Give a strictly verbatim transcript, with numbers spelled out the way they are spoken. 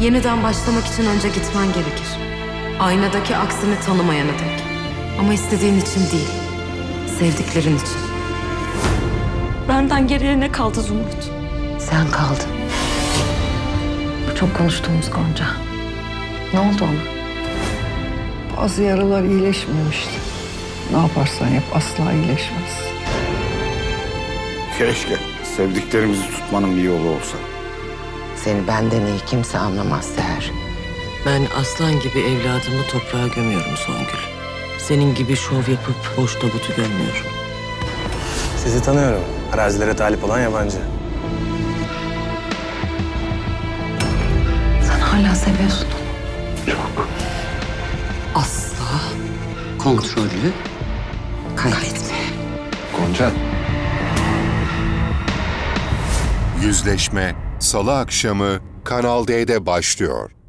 Yeniden başlamak için önce gitmen gerekir. Aynadaki aksini tanımayana dek. Ama istediğin için değil, sevdiklerin için. Benden geriye ne kaldı Zümrüt? Sen kaldın. Çok konuştuğumuz Gonca. Ne oldu ona? Bazı yaralar iyileşmemişti. Ne yaparsan yap asla iyileşmez. Keşke sevdiklerimizi tutmanın bir yolu olsa. Seni benden iyi kimse anlamaz Seher. Ben aslan gibi evladımı toprağa gömüyorum Songül. Senin gibi şov yapıp boş tabutu gömüyorum. Sizi tanıyorum. Arazilere talip olan yabancı. Sen hala seviyorsun onu. Çok. Asla kontrolü kaybetme. Gonca. Yüzleşme Salı akşamı Kanal D'de başlıyor.